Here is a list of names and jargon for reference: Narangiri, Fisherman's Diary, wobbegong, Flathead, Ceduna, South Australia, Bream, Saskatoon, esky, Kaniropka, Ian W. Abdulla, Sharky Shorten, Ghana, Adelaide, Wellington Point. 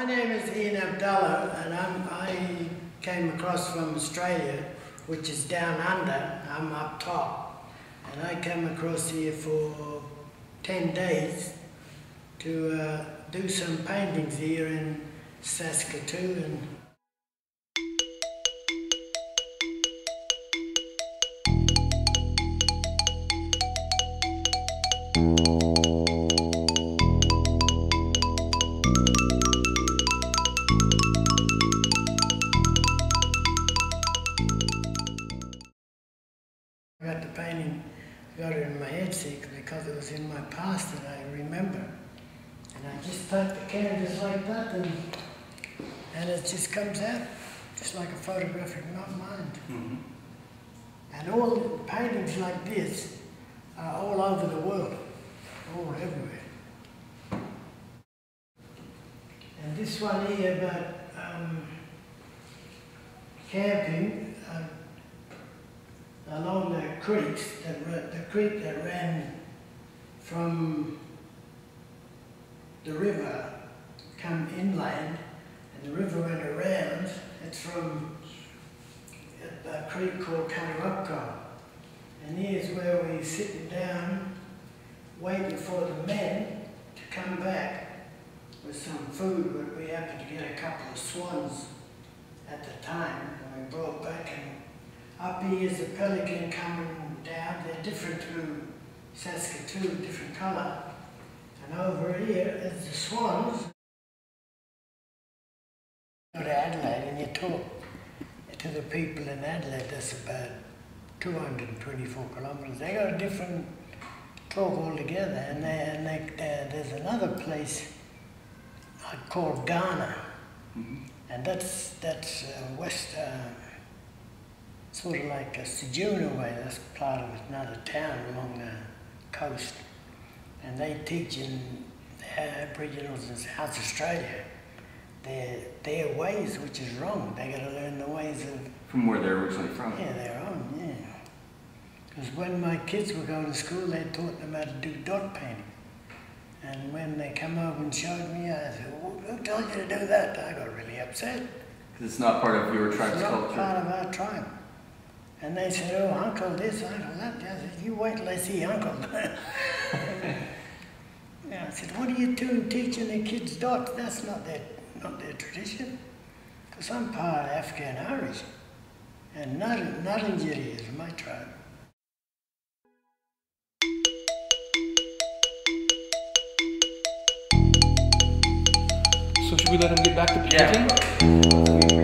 My name is Ian Abdulla, and I came across from Australia, which is down under. I'm up top, and I came across here for 10 days to do some paintings here in Saskatoon. The painting, got it in my head sick because it was in my past that I remember, and I just take the canvas like that, and it just comes out. It's like a photograph in my mind. Mm-hmm. And all the paintings like this are all over the world, all everywhere. And this one here about camping. Along the creeks, the creek that ran from the river come inland, and the river went around. It's from a creek called Kaniropka, and here's where we're sitting down waiting for the men to come back with some food, but we happened to get a couple of swans at the time, and we brought back. And up here is a pelican coming down. They're different to Saskatoon, different colour. And over here is the swans. Go to Adelaide and you talk to the people in Adelaide. That's about 224 kilometres. They got a different talk altogether. And, there's another place called Ghana, and that's west. Sort of like a Ceduna way, that's part of another town along the coast. And they teach in the Aboriginals in South Australia their ways, which is wrong. They got to learn the ways of... From where they're originally from. Yeah, their own, yeah. Because when my kids were going to school, they taught them how to do dot painting. And when they come over and showed me, I said, who told you to do that? I got really upset. Because it's not part of your tribe's culture. It's not part of our tribe. And they said, oh, uncle this, uncle that. I said, you wait till I see uncle. Yeah, I said, what are you doing teaching the kids dots? That's not their tradition. Because I'm part African Irish. And Narangiri is my tribe. So should we let him get back to painting? Yeah.